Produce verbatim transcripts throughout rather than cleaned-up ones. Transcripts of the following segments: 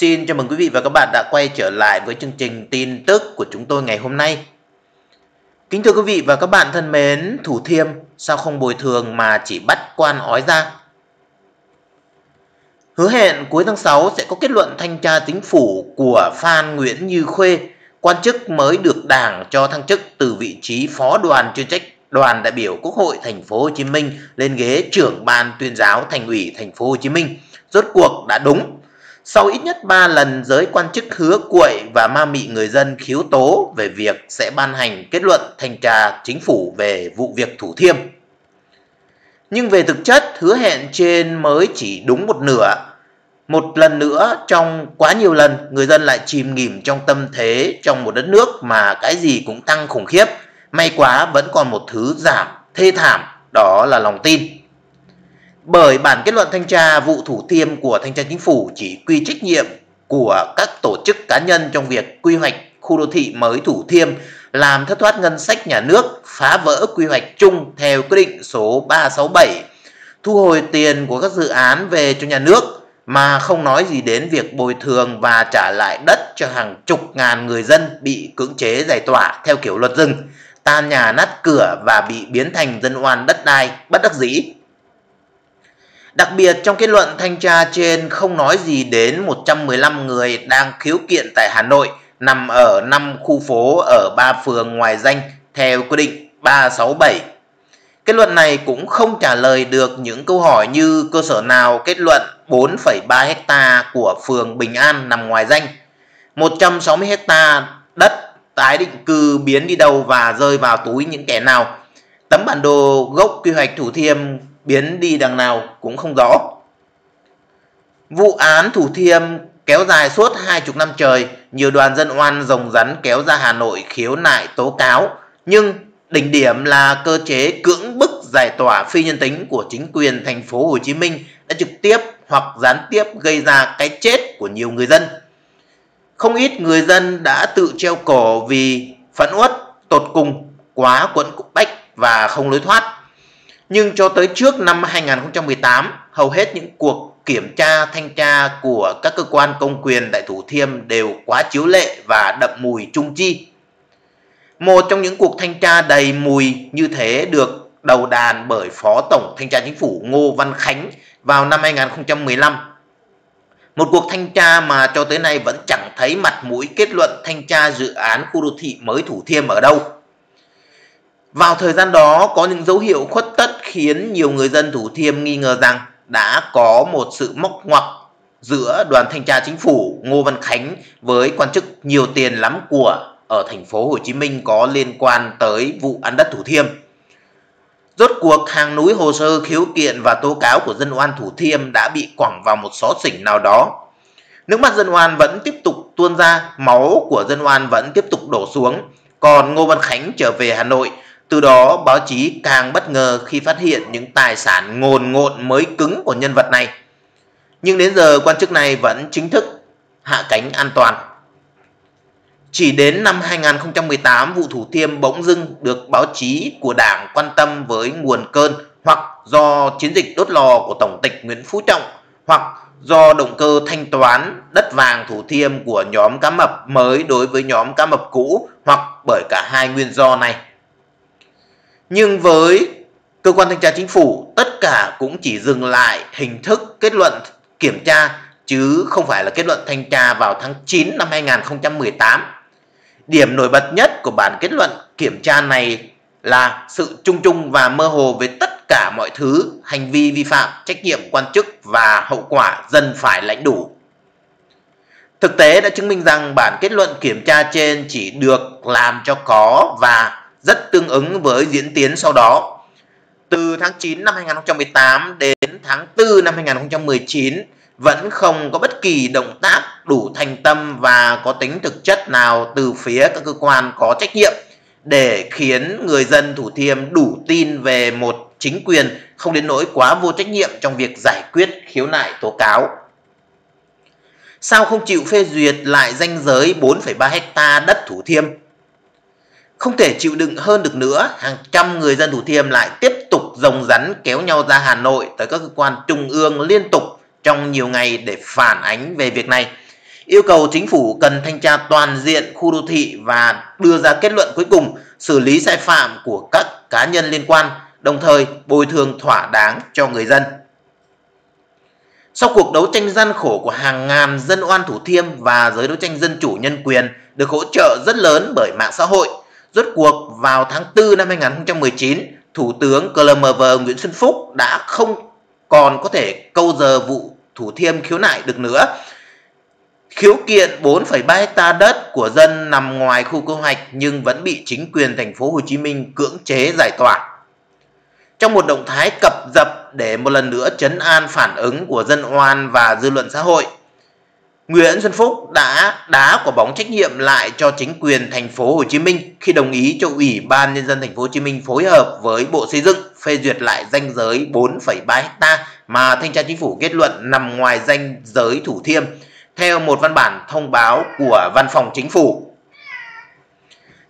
Xin chào mừng quý vị và các bạn đã quay trở lại với chương trình tin tức của chúng tôi ngày hôm nay. Kính thưa quý vị và các bạn thân mến, Thủ Thiêm sao không bồi thường mà chỉ bắt quan ói ra? Hứa hẹn cuối tháng sáu sẽ có kết luận thanh tra chính phủ của Phan Nguyễn Như Khuê, quan chức mới được Đảng cho thăng chức từ vị trí phó đoàn chuyên trách Đoàn đại biểu Quốc hội Thành phố Hồ Chí Minh lên ghế trưởng ban tuyên giáo Thành ủy Thành phố Hồ Chí Minh. Rốt cuộc đã đúng. Sau ít nhất ba lần giới quan chức hứa cuội và ma mị người dân khiếu tố về việc sẽ ban hành kết luận thanh tra chính phủ về vụ việc Thủ Thiêm, nhưng về thực chất hứa hẹn trên mới chỉ đúng một nửa. Một lần nữa, trong quá nhiều lần, người dân lại chìm nghỉm trong tâm thế trong một đất nước mà cái gì cũng tăng khủng khiếp. May quá vẫn còn một thứ giảm thê thảm, đó là lòng tin. Bởi bản kết luận thanh tra vụ Thủ Thiêm của Thanh tra Chính phủ chỉ quy trách nhiệm của các tổ chức cá nhân trong việc quy hoạch khu đô thị mới Thủ Thiêm, làm thất thoát ngân sách nhà nước, phá vỡ quy hoạch chung theo quyết định số ba sáu bảy, thu hồi tiền của các dự án về cho nhà nước, mà không nói gì đến việc bồi thường và trả lại đất cho hàng chục ngàn người dân bị cưỡng chế giải tỏa theo kiểu luật rừng, tan nhà nát cửa và bị biến thành dân oan đất đai bất đắc dĩ. Đặc biệt, trong kết luận thanh tra trên không nói gì đến một trăm mười lăm người đang khiếu kiện tại Hà Nội, nằm ở năm khu phố ở ba phường ngoài danh theo quy định ba sáu bảy. Kết luận này cũng không trả lời được những câu hỏi như cơ sở nào kết luận bốn phẩy ba hectare của phường Bình An nằm ngoài danh, một trăm sáu mươi hectare đất tái định cư biến đi đâu và rơi vào túi những kẻ nào, tấm bản đồ gốc quy hoạch Thủ Thiêm biến đi đằng nào cũng không rõ. Vụ án Thủ Thiêm kéo dài suốt hai chục năm trời, nhiều đoàn dân oan rồng rắn kéo ra Hà Nội khiếu nại tố cáo, nhưng đỉnh điểm là cơ chế cưỡng bức giải tỏa phi nhân tính của chính quyền Thành phố Hồ Chí Minh đã trực tiếp hoặc gián tiếp gây ra cái chết của nhiều người dân. Không ít người dân đã tự treo cổ vì phẫn uất tột cùng, quá quẫn bách và không lối thoát. Nhưng cho tới trước năm hai nghìn không trăm mười tám, hầu hết những cuộc kiểm tra thanh tra của các cơ quan công quyền tại Thủ Thiêm đều quá chiếu lệ và đậm mùi trung chi. Một trong những cuộc thanh tra đầy mùi như thế được đầu đàn bởi Phó Tổng Thanh tra Chính phủ Ngô Văn Khánh vào năm hai nghìn không trăm mười lăm. Một cuộc thanh tra mà cho tới nay vẫn chẳng thấy mặt mũi kết luận thanh tra dự án khu đô thị mới Thủ Thiêm ở đâu. Vào thời gian đó, có những dấu hiệu khuất tất khiến nhiều người dân Thủ Thiêm nghi ngờ rằng đã có một sự móc ngoặc giữa đoàn thanh tra chính phủ Ngô Văn Khánh với quan chức nhiều tiền lắm của ở Thành phố Hồ Chí Minh có liên quan tới vụ ăn đất Thủ Thiêm. Rốt cuộc, hàng núi hồ sơ khiếu kiện và tố cáo của dân oan Thủ Thiêm đã bị quẳng vào một xó xỉnh nào đó. Nước mắt dân oan vẫn tiếp tục tuôn ra, máu của dân oan vẫn tiếp tục đổ xuống. Còn Ngô Văn Khánh trở về Hà Nội, từ đó báo chí càng bất ngờ khi phát hiện những tài sản ngồn ngộn mới cứng của nhân vật này. Nhưng đến giờ quan chức này vẫn chính thức hạ cánh an toàn. Chỉ đến năm hai nghìn không trăm mười tám, vụ Thủ Thiêm bỗng dưng được báo chí của Đảng quan tâm với nguồn cơn hoặc do chiến dịch đốt lò của Tổng tịch Nguyễn Phú Trọng, hoặc do động cơ thanh toán đất vàng Thủ Thiêm của nhóm cá mập mới đối với nhóm cá mập cũ, hoặc bởi cả hai nguyên do này. Nhưng với cơ quan thanh tra chính phủ, tất cả cũng chỉ dừng lại hình thức kết luận kiểm tra, chứ không phải là kết luận thanh tra vào tháng chín năm hai nghìn không trăm mười tám. Điểm nổi bật nhất của bản kết luận kiểm tra này là sự chung chung và mơ hồ về tất cả mọi thứ, hành vi vi phạm, trách nhiệm quan chức và hậu quả dân phải lãnh đủ. Thực tế đã chứng minh rằng bản kết luận kiểm tra trên chỉ được làm cho có và rất tương ứng với diễn tiến sau đó. Từ tháng chín năm hai nghìn không trăm mười tám đến tháng tư năm hai nghìn không trăm mười chín, vẫn không có bất kỳ động tác đủ thành tâm và có tính thực chất nào từ phía các cơ quan có trách nhiệm để khiến người dân Thủ Thiêm đủ tin về một chính quyền không đến nỗi quá vô trách nhiệm trong việc giải quyết khiếu nại tố cáo. Sao không chịu phê duyệt lại ranh giới bốn phẩy ba hecta đất Thủ Thiêm? Không thể chịu đựng hơn được nữa, hàng trăm người dân Thủ Thiêm lại tiếp tục rồng rắn kéo nhau ra Hà Nội tới các cơ quan trung ương liên tục trong nhiều ngày để phản ánh về việc này. yêu cầu chính phủ cần thanh tra toàn diện khu đô thị và đưa ra kết luận cuối cùng, xử lý sai phạm của các cá nhân liên quan, đồng thời bồi thường thỏa đáng cho người dân. Sau cuộc đấu tranh gian khổ của hàng ngàn dân oan Thủ Thiêm và giới đấu tranh dân chủ nhân quyền được hỗ trợ rất lớn bởi mạng xã hội, rốt cuộc vào tháng tư năm hai nghìn không trăm mười chín, Thủ tướng C L M V Nguyễn Xuân Phúc đã không còn có thể câu giờ vụ Thủ Thiêm khiếu nại được nữa. Khiếu kiện bốn phẩy ba héc ta đất của dân nằm ngoài khu quy hoạch nhưng vẫn bị chính quyền thành phố Hồ Chí Minh cưỡng chế giải tỏa. Trong một động thái cập dập để một lần nữa trấn an phản ứng của dân oan và dư luận xã hội, Nguyễn Xuân Phúc đã đá quả bóng trách nhiệm lại cho chính quyền thành phố Hồ Chí Minh khi đồng ý cho Ủy ban Nhân dân thành phố Hồ Chí Minh phối hợp với Bộ Xây dựng phê duyệt lại ranh giới bốn phẩy ba héc ta mà thanh tra chính phủ kết luận nằm ngoài ranh giới Thủ Thiêm, theo một văn bản thông báo của Văn phòng Chính phủ.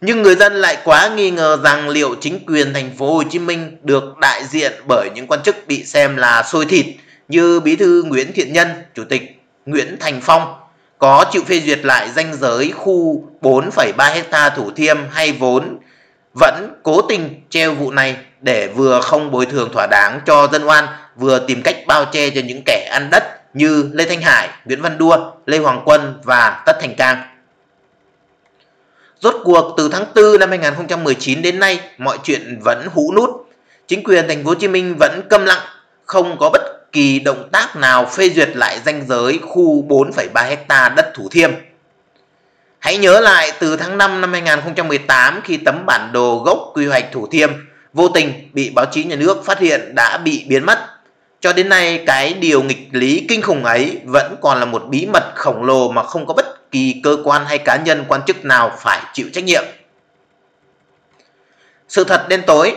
Nhưng người dân lại quá nghi ngờ rằng liệu chính quyền thành phố Hồ Chí Minh được đại diện bởi những quan chức bị xem là xôi thịt như Bí thư Nguyễn Thiện Nhân, Chủ tịch Nguyễn Thành Phong có chịu phê duyệt lại ranh giới khu bốn phẩy ba héc ta Thủ Thiêm hay vốn vẫn cố tình treo vụ này để vừa không bồi thường thỏa đáng cho dân oan, vừa tìm cách bao che cho những kẻ ăn đất như Lê Thanh Hải, Nguyễn Văn Đua, Lê Hoàng Quân và Tất Thành Cang. Rốt cuộc từ tháng tư năm hai nghìn không trăm mười chín đến nay, mọi chuyện vẫn hũ nút. Chính quyền thành phố Hồ Chí Minh vẫn câm lặng, không có bất kỳ động tác nào phê duyệt lại ranh giới khu bốn phẩy ba héc ta đất Thủ Thiêm. Hãy nhớ lại từ tháng năm năm hai nghìn không trăm mười tám khi tấm bản đồ gốc quy hoạch Thủ Thiêm vô tình bị báo chí nhà nước phát hiện đã bị biến mất. Cho đến nay, cái điều nghịch lý kinh khủng ấy vẫn còn là một bí mật khổng lồ mà không có bất kỳ cơ quan hay cá nhân quan chức nào phải chịu trách nhiệm. Sự thật đen tối.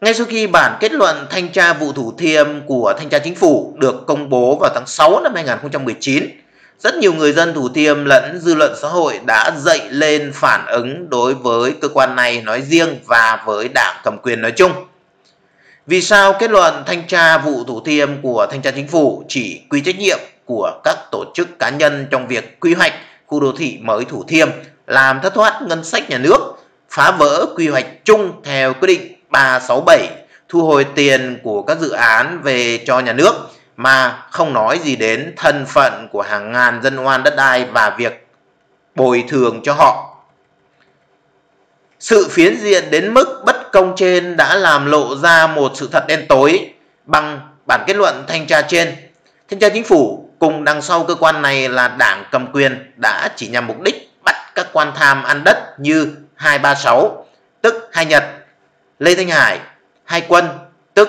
Ngay sau khi bản kết luận thanh tra vụ Thủ Thiêm của Thanh tra Chính phủ được công bố vào tháng sáu năm hai nghìn không trăm mười chín, rất nhiều người dân Thủ Thiêm lẫn dư luận xã hội đã dậy lên phản ứng đối với cơ quan này nói riêng và với đảng cầm quyền nói chung. Vì sao kết luận thanh tra vụ Thủ Thiêm của Thanh tra Chính phủ chỉ quy trách nhiệm của các tổ chức cá nhân trong việc quy hoạch khu đô thị mới Thủ Thiêm, làm thất thoát ngân sách nhà nước, phá vỡ quy hoạch chung theo quyết định ba sáu bảy, thu hồi tiền của các dự án về cho nhà nước, mà không nói gì đến thân phận của hàng ngàn dân oan đất đai và việc bồi thường cho họ. Sự phiến diện đến mức bất công trên đã làm lộ ra một sự thật đen tối bằng bản kết luận thanh tra trên. Thanh tra Chính phủ cùng đằng sau cơ quan này là đảng cầm quyền đã chỉ nhằm mục đích bắt các quan tham ăn đất như hai ba sáu, tức Hai Nhật, Lê Thanh Hải, Hai Quân, tức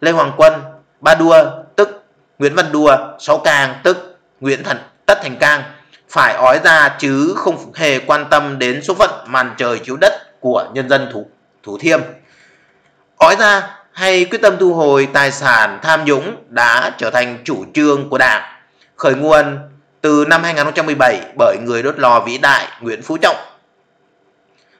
Lê Hoàng Quân, Ba Đua, tức Nguyễn Văn Đua, Sáu Cang, tức Nguyễn Thành Tất Thành Cang, phải ói ra chứ không hề quan tâm đến số phận màn trời chiếu đất của nhân dân Thủ, Thủ Thiêm. Ói ra hay quyết tâm thu hồi tài sản tham nhũng đã trở thành chủ trương của đảng, khởi nguồn từ năm hai nghìn không trăm mười bảy bởi người đốt lò vĩ đại Nguyễn Phú Trọng.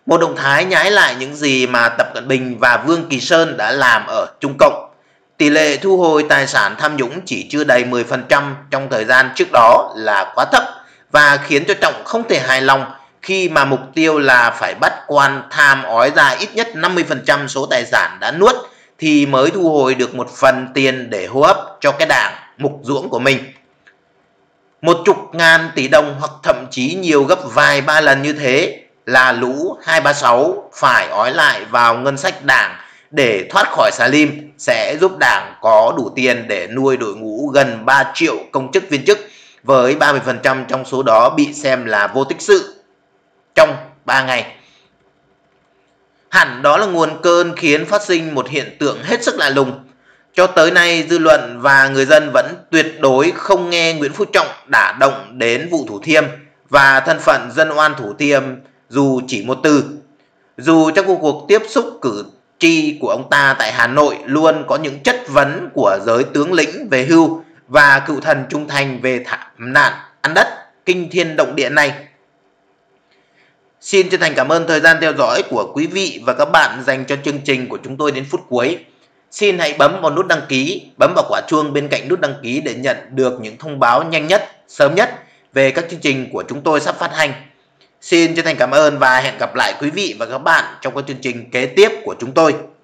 Một động thái nhái lại những gì mà Tập Cận Bình và Vương Kỳ Sơn đã làm ở Trung Cộng. Tỷ lệ thu hồi tài sản tham nhũng chỉ chưa đầy mười phần trăm trong thời gian trước đó là quá thấp và khiến cho Trọng không thể hài lòng khi mà mục tiêu là phải bắt quan tham ói ra ít nhất năm mươi phần trăm số tài sản đã nuốt thì mới thu hồi được một phần tiền để hô hấp cho cái đảng mục ruỗng của mình. Một chục ngàn tỷ đồng hoặc thậm chí nhiều gấp vài ba lần như thế là lũ hai ba sáu phải ói lại vào ngân sách đảng để thoát khỏi xà lim, sẽ giúp đảng có đủ tiền để nuôi đội ngũ gần ba triệu công chức viên chức, với ba mươi phần trăm trong số đó bị xem là vô tích sự trong ba ngày. Hẳn đó là nguồn cơn khiến phát sinh một hiện tượng hết sức lạ lùng. Cho tới nay, dư luận và người dân vẫn tuyệt đối không nghe Nguyễn Phú Trọng đả động đến vụ Thủ Thiêm và thân phận dân oan Thủ Thiêm dù chỉ một từ. Dù trong cuộc tiếp xúc cử tri của ông ta tại Hà Nội luôn có những chất vấn của giới tướng lĩnh về hưu và cựu thần trung thành về thảm nạn ăn đất kinh thiên động địa này. Xin chân thành cảm ơn thời gian theo dõi của quý vị và các bạn dành cho chương trình của chúng tôi đến phút cuối. Xin hãy bấm vào nút đăng ký, bấm vào quả chuông bên cạnh nút đăng ký để nhận được những thông báo nhanh nhất, sớm nhất về các chương trình của chúng tôi sắp phát hành. Xin chân thành cảm ơn và hẹn gặp lại quý vị và các bạn trong các chương trình kế tiếp của chúng tôi.